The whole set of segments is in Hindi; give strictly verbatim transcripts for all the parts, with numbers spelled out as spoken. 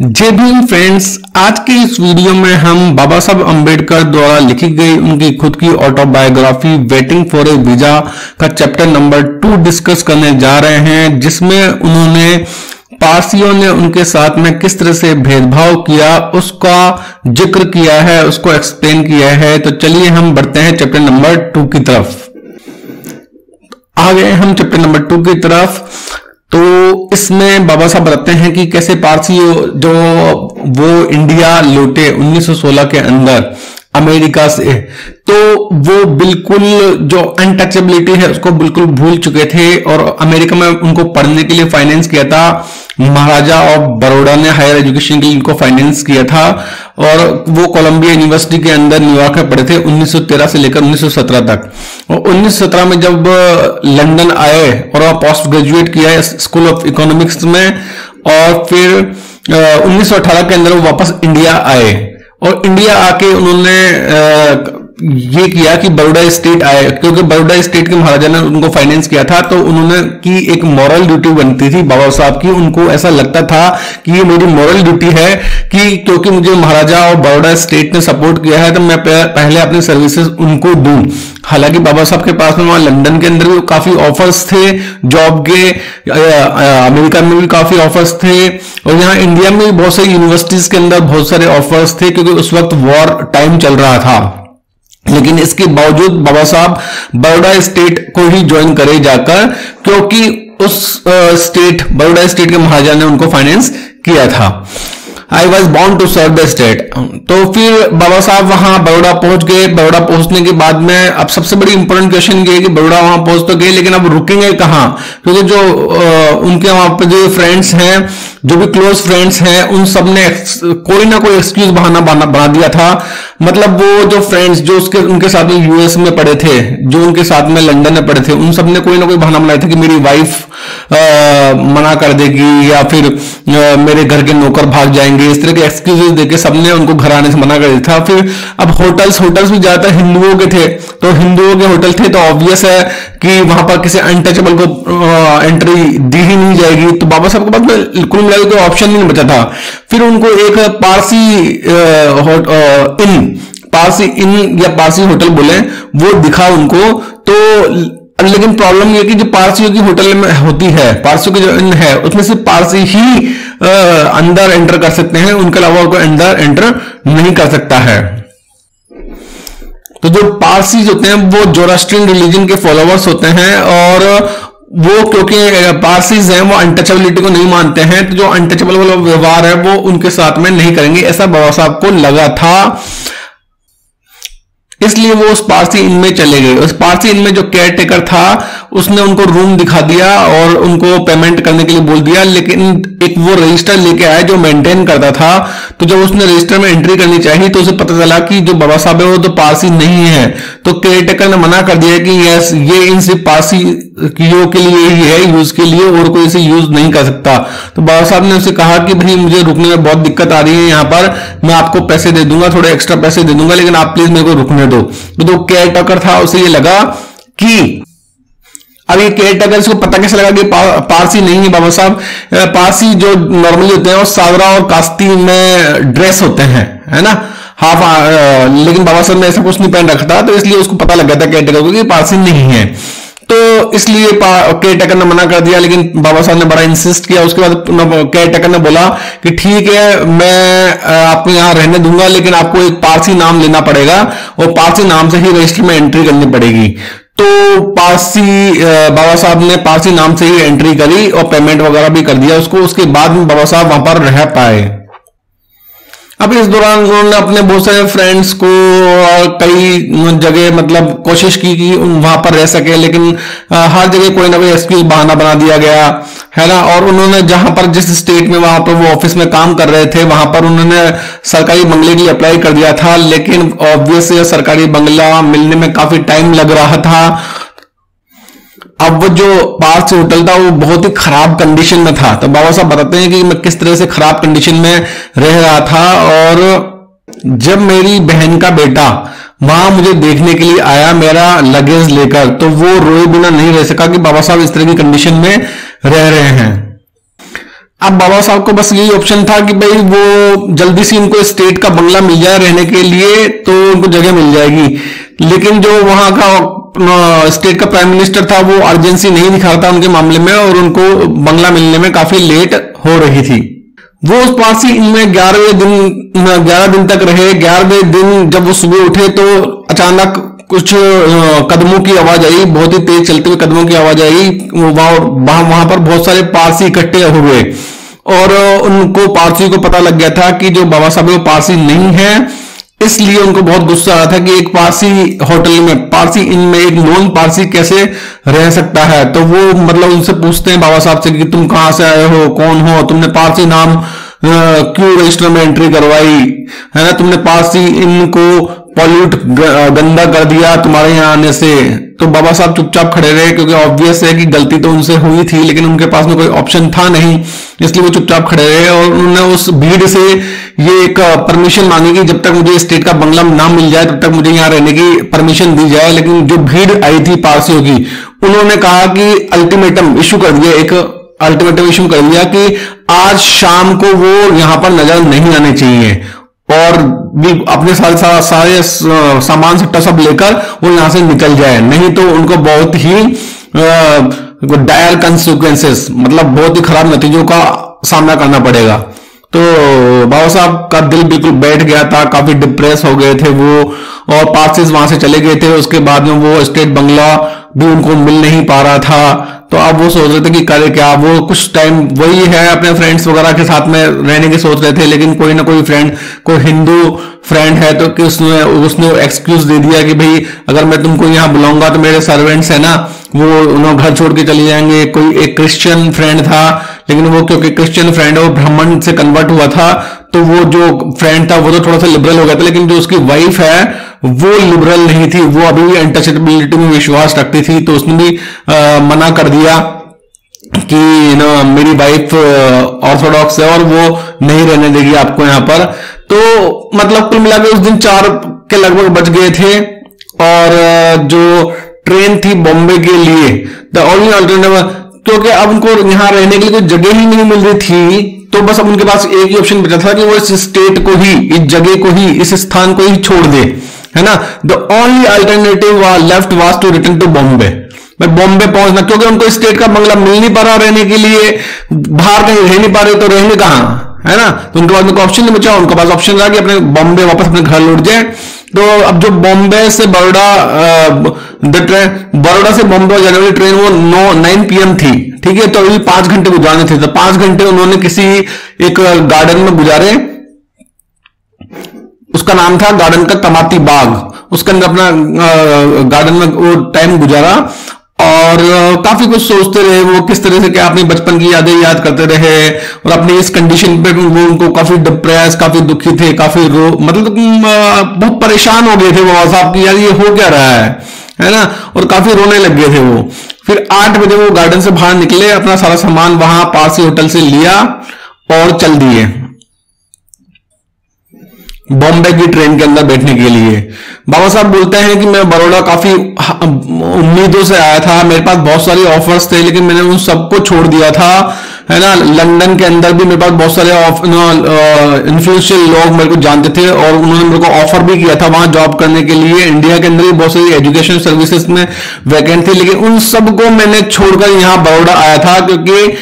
जय भीम फ्रेंड्स, आज के इस वीडियो में हम बाबा साहब अम्बेडकर द्वारा लिखी गई उनकी खुद की autobiography waiting for a visa का चैप्टर नंबर टू डिस्कस करने जा रहे हैं, जिसमें उन्होंने पारसियों ने उनके साथ में किस तरह से भेदभाव किया उसका जिक्र किया है, उसको एक्सप्लेन किया है। तो चलिए हम बढ़ते हैं चैप्टर नंबर टू की तरफ। आ गए हम चैप्टर नंबर टू की तरफ। तो इसमें बाबा साहब बताते हैं कि कैसे पारसी जो वो इंडिया लौटे उन्नीस सौ सोलह के अंदर अमेरिका से, तो वो बिल्कुल जो अनटचेबिलिटी है उसको बिल्कुल भूल चुके थे और अमेरिका में उनको पढ़ने के लिए फाइनेंस किया था महाराजा और बड़ौदा ने, हायर एजुकेशन के लिए उनको फाइनेंस किया था। और वो कोलंबिया यूनिवर्सिटी के अंदर न्यूयॉर्क में पढ़े थे उन्नीस सौ तेरह से लेकर उन्नीस सौ सत्रह तक। और उन्नीस सौ सत्रह में जब लंदन आए और वह पोस्ट ग्रेजुएट किया स्कूल ऑफ इकोनॉमिक्स में, और फिर उन्नीस सौ अठारह के अंदर वो वापस इंडिया आए। और इंडिया आके उन्होंने ये किया कि बड़ौदा स्टेट आए, क्योंकि बड़ौदा स्टेट के महाराजा ने उनको फाइनेंस किया था। तो उन्होंने की एक मॉरल ड्यूटी बनती थी बाबा साहब की, उनको ऐसा लगता था कि ये मेरी मॉरल ड्यूटी है कि क्योंकि मुझे महाराजा और बड़ौदा स्टेट ने सपोर्ट किया है तो मैं पहले अपनी सर्विसेज उनको दूं। हालांकि बाबा साहब के पास में वहां लंदन के अंदर भी काफी ऑफर्स थे जॉब के, अमेरिका में भी काफी ऑफर्स थे और यहाँ इंडिया में भी बहुत सारी यूनिवर्सिटीज के अंदर बहुत सारे ऑफर्स थे, क्योंकि उस वक्त वॉर टाइम चल रहा था। लेकिन इसके बावजूद बाबा साहब बड़ौदा स्टेट को ही ज्वाइन करे जाकर, क्योंकि उस स्टेट बड़ौदा स्टेट के महाराजा ने उनको फाइनेंस किया था। I was bound to serve the state. तो फिर बाबा साहब वहां बड़ौदा पहुंच गए। बड़ौदा पहुंचने के बाद में अब सबसे बड़ी इंपॉर्टेंट क्वेश्चन ये है कि बड़ौदा वहां पहुंच तो गए, लेकिन अब रुकेंगे कहाँ, क्योंकि जो उनके वहां पर जो फ्रेंड्स हैं, जो भी क्लोज फ्रेंड्स हैं, उन सब ने कोई ना कोई एक्सक्यूज बहाना बना दिया था। मतलब वो जो फ्रेंड्स जो उसके उनके साथ में यूएस में पढ़े थे, जो उनके साथ में लंदन में पढ़े थे, उन सब ने कोई ना कोई बहाना बनाया था कि मेरी वाइफ मना कर देगी या फिर आ, मेरे घर के नौकर भाग जाएंगे। इस तरह के एक्सक्यूजेस देके सबने उनको घर आने से मना कर दिया था। फिर अब होटल्स होटल्स भी ज्यादातर हिंदुओं के थे, तो हिंदुओं के होटल थे तो ऑब्वियस है कि वहां पर किसी अनटचेबल को एंट्री दी ही नहीं जाएगी। तो बाबा साहब के पास कुल मिला के कोई ऑप्शन नहीं बचा था। फिर उनको एक पारसी इन पारसी इन या पारसी होटल बोले वो दिखा उनको। तो लेकिन प्रॉब्लम ये कि जो पारसियों की होटल में होती है, पारसियों की जो इन है, उसमें सिर्फ पारसी ही आ, अंदर एंटर कर सकते हैं, उनके अलावा कोई अंदर एंटर नहीं कर सकता है। तो जो पारसी होते हैं वो जोरास्ट्रियन रिलीजन के फॉलोअर्स होते हैं और वो क्योंकि पारसीज हैं वो अनटचेबिलिटी को नहीं मानते हैं, तो जो अनटचेबल वाला व्यवहार है वो उनके साथ में नहीं करेंगे, ऐसा बाबा साहब को लगा था। इसलिए वो उस पारसी इन में चले गए। उस पारसी इन में जो केयर टेकर था उसने उनको रूम दिखा दिया और उनको पेमेंट करने के लिए बोल दिया, लेकिन एक वो रजिस्टर लेके आया जो मेंटेन करता था। तो जब उसने रजिस्टर में एंट्री करनी चाहिए तो उसे पता चला कि जो बाबा साहब है वो तो पारसी नहीं है। तो केयर टेकर ने मना कर दिया कि यस, ये इन सिर्फ पारसी के लिए ही है, यूज के लिए, और कोई इसे यूज नहीं कर सकता। तो बाबा साहब ने उसे कहा कि भाई मुझे रुकने में बहुत दिक्कत आ रही है यहाँ पर, मैं आपको पैसे दे दूंगा, थोड़े एक्स्ट्रा पैसे दे दूंगा, लेकिन आप प्लीज मेरे को रुकने दो। तो जो केयर टेकर था उसे ये लगा कि अब ये केयर टेकर, इसको पता कैसे लगा कि पा, पारसी नहीं है बाबा साहब। पारसी जो नॉर्मली होते हैं वो सावरा और कास्ती में ड्रेस होते हैं, है ना, हाफ। लेकिन बाबा साहब ने ऐसा कुछ नहीं पहन रखा था, तो इसलिए उसको पता लग गया था केयर टेकर को कि पारसी नहीं है। तो इसलिए केयर टेकर ने मना कर दिया, लेकिन बाबा साहब ने बड़ा इंसिस्ट किया। उसके बाद केयर टेकर ने बोला कि ठीक है, मैं आपको यहाँ रहने दूंगा, लेकिन आपको एक पारसी नाम लेना पड़ेगा और पारसी नाम से ही रजिस्टर में एंट्री करनी पड़ेगी। तो पारसी बाबा साहब ने पारसी नाम से ही एंट्री करी और पेमेंट वगैरह भी कर दिया उसको। उसके बाद में बाबा साहब वहां पर रह पाए। अब इस दौरान उन्होंने अपने बहुत सारे फ्रेंड्स को और कई जगह मतलब कोशिश की कि वहां पर रह सके, लेकिन हर जगह कोई ना कोई एक्सक्यूज बहाना बना दिया गया, है ना। और उन्होंने जहां पर जिस स्टेट में वहां पर वो ऑफिस में काम कर रहे थे वहां पर उन्होंने सरकारी बंगले के लिए अप्लाई कर दिया था, लेकिन ऑब्वियसली सरकारी बंगला मिलने में काफी टाइम लग रहा था। अब वो जो पारसी होटल था वो बहुत ही खराब कंडीशन में था। तो बाबा साहब बताते हैं कि मैं किस तरह से खराब कंडीशन में रह रहा था। और जब मेरी बहन का बेटा वहां मुझे देखने के लिए आया मेरा लगेज लेकर, तो वो रोए बिना नहीं रह सका कि बाबा साहब इस तरह की कंडीशन में रह रहे हैं। अब बाबा साहब को बस यही ऑप्शन था कि भाई वो जल्दी से इनको स्टेट का बंगला मिल जाए रहने के लिए तो उनको जगह मिल जाएगी, लेकिन जो वहां का स्टेट का प्राइम मिनिस्टर था वो अर्जेंसी नहीं दिखा रहा था उनके मामले में और उनको बंगला मिलने में काफी लेट हो रही थी। वो उस पारसी इनमें ग्यारहवें दिन ग्यारह दिन तक रहे। ग्यारहवें दिन जब वो सुबह उठे तो अचानक कुछ कदमों की आवाज आई, बहुत ही तेज चलते हुए कदमों की आवाज आई। वहां वहां पर बहुत सारे पारसी इकट्ठे हुए और उनको पारसी को पता लग गया था कि जो बाबा साहब वो पारसी नहीं है, इसलिए उनको बहुत गुस्सा आ रहा था कि एक पारसी होटल में पारसी इनमें एक नॉन पारसी कैसे रह सकता है। तो वो मतलब उनसे पूछते हैं बाबा साहब से कि तुम कहाँ से आए हो, कौन हो, तुमने पारसी नाम क्यों रजिस्टर में एंट्री करवाई है ना, तुमने पारसी इनको पॉल्यूट गंदा कर दिया तुम्हारे यहाँ आने से। तो बाबा साहब चुपचाप खड़े रहे क्योंकि ऑब्वियस है कि गलती तो उनसे हुई थी, लेकिन उनके पास में कोई ऑप्शन था नहीं, इसलिए वो चुपचाप खड़े रहे और उन्होंने उस भीड़ से ये एक परमिशन मांगी कि जब तक मुझे स्टेट का बंगला ना मिल जाए तब तक मुझे यहाँ रहने की परमिशन दी जाए। लेकिन जो भीड़ आई थी पारसियों की, उन्होंने कहा कि अल्टीमेटम इश्यू कर दिया, एक अल्टीमेटम इश्यू कर दिया कि आज शाम को वो यहाँ पर नजर नहीं आने चाहिए और भी अपने सारे सारे, सारे सामान सट्टा सब लेकर वो यहां से निकल जाए, नहीं तो उनको बहुत ही डायर कंसिक्वेंसेस मतलब बहुत ही खराब नतीजों का सामना करना पड़ेगा। तो बाबा साहब का दिल बिल्कुल बैठ गया था, काफी डिप्रेस हो गए थे वो और पारसीज वहां से चले गए थे। उसके बाद में वो स्टेट बंगला भी उनको मिल नहीं पा रहा था, तो अब वो सोच रहे थे कि करे क्या। वो कुछ टाइम वही है अपने फ्रेंड्स वगैरह के साथ में रहने की सोच रहे थे, लेकिन कोई ना कोई फ्रेंड, कोई हिंदू फ्रेंड है तो कि उसने उसने एक्सक्यूज दे दिया कि भाई अगर मैं तुमको यहाँ बुलाऊंगा तो मेरे सर्वेंट्स है ना वो उन्होंने घर छोड़ के चले जाएंगे। कोई एक क्रिश्चियन फ्रेंड था, लेकिन वो क्योंकि क्रिश्चियन फ्रेंड है वो ब्राह्मण से कन्वर्ट हुआ था, तो वो जो फ्रेंड था वो तो थोड़ा सा लिबरल हो गया था, लेकिन जो उसकी वाइफ है वो लिबरल नहीं थी, वो अभी भी अनटचेबिलिटी में विश्वास रखती थी। तो उसने भी आ, मना कर दिया कि ना मेरी वाइफ ऑर्थोडॉक्स है और वो नहीं रहने देगी आपको यहाँ पर। तो मतलब कुल मिलाकर उस दिन चार के लगभग बच गए थे और जो ट्रेन थी बॉम्बे के लिए द ओनली अल्टरनेटिव, क्योंकि अब उनको यहाँ रहने के लिए कोई जगह ही नहीं मिल रही थी, तो बस अब उनके पास एक ही ऑप्शन बचा था कि वो इस स्टेट को ही, इस जगह को ही, इस स्थान को ही छोड़ दे, है ना। The only alternative left was to return to Bombay, मैं बॉम्बे पहुंचना, क्योंकि उनको स्टेट का बंगला मिल नहीं पा रहा रहने के लिए, बाहर कहीं रह नहीं पा रहे तो रहने कहाँ, है ना। तो उनके पास उनको ऑप्शन नहीं बचा, उनके पास ऑप्शन रहा कि अपने बॉम्बे वापस अपने घर लौट जाए। तो अब जो बॉम्बे से बड़ौदा ट्रेन, बड़ौदा से बॉम्बे जाने वाली ट्रेन वो नौ नाइन पीएम थी, ठीक है। तो अभी पांच घंटे गुजारने थे, तो पांच घंटे उन्होंने किसी एक गार्डन में गुजारे, उसका नाम था गार्डन का तमाती बाग, उसके अंदर अपना गार्डन में वो टाइम गुजारा और काफी कुछ सोचते रहे वो किस तरह से क्या अपने बचपन की यादें याद करते रहे और अपने इस कंडीशन पे वो उनको काफी डिप्रेस, काफी दुखी थे, काफी रो मतलब बहुत परेशान हो गए थे बाबा साहब की, यार ये हो क्या रहा है, है ना, और काफी रोने लग गए थे वो। फिर आठ बजे वो गार्डन से बाहर निकले, अपना सारा सामान वहां पारसी होटल से लिया और चल दिए बॉम्बे की ट्रेन के अंदर बैठने के लिए। बाबा साहब बोलते हैं कि मैं बड़ौदा काफी उम्मीदों से आया था, मेरे पास बहुत सारे ऑफर्स थे, लेकिन मैंने उन सबको छोड़ दिया था, है ना। लंदन के अंदर भी मेरे पास बहुत सारे इन्फ्लुएंशियल लोग मेरे को जानते थे और उन्होंने मेरे को ऑफर भी किया था वहां जॉब करने के लिए। इंडिया के अंदर भी बहुत सारी एजुकेशन सर्विसेज में वैकेंट थी, लेकिन उन सबको मैंने छोड़कर यहाँ बड़ौदा आया था, क्योंकि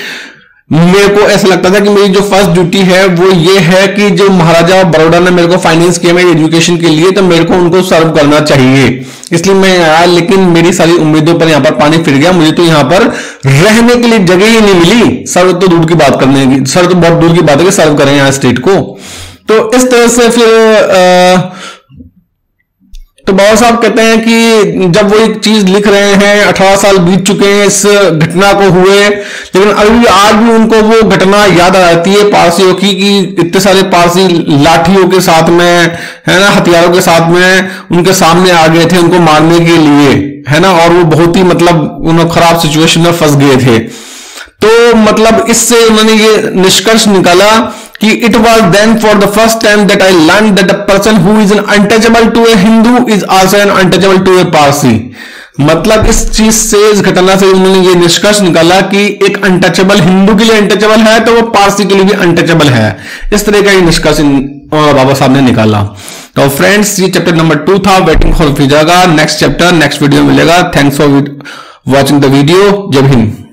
मेरे को ऐसा लगता था कि मेरी जो फर्स्ट ड्यूटी है वो ये है कि जो महाराजा बड़ौदा ने मेरे को फाइनेंस किया मेरी एजुकेशन के लिए, तो मेरे को उनको सर्व करना चाहिए, इसलिए मैं आया। लेकिन मेरी सारी उम्मीदों पर यहाँ पर पानी फिर गया, मुझे तो यहाँ पर रहने के लिए जगह ही नहीं मिली। सर्व तो दूर की बात करने की, सर्व तो बहुत दूर की बात है कि सर्व करें यहाँ स्टेट को। तो इस तरह से फिर आ, तो बाबा साहब कहते हैं कि जब वो एक चीज लिख रहे हैं, अठारह साल बीत चुके हैं इस घटना को हुए, लेकिन अभी आज भी उनको वो घटना याद आ जाती है पारसियों की, कि इतने सारे पारसी लाठियों के साथ में, है ना, हथियारों के साथ में उनके सामने आ गए थे उनको मारने के लिए, है ना, और वो बहुत ही मतलब उन्होंने खराब सिचुएशन में फंस गए थे। तो मतलब इससे उन्होंने ये निष्कर्ष निकाला कि कि it was then for the first time that I learned that a person who is an untouchable to a Hindu is also an untouchable to a Parsi। मतलब इस चीज से, इस घटना से उन्होंने ये निष्कर्ष निकाला कि एक अनटचेबल हिंदू के लिए अनटचेबल है तो वो पारसी के लिए भी अनटचेबल है। इस तरह का ये निष्कर्ष बाबा साहब ने निकाला। तो फ्रेंड्स, ये चैप्टर नंबर टू था वेटिंग फॉर वीजा का। नेक्स्ट चैप्टर नेक्स्ट वीडियो मिलेगा। Thanks for watching the video. जय हिंद।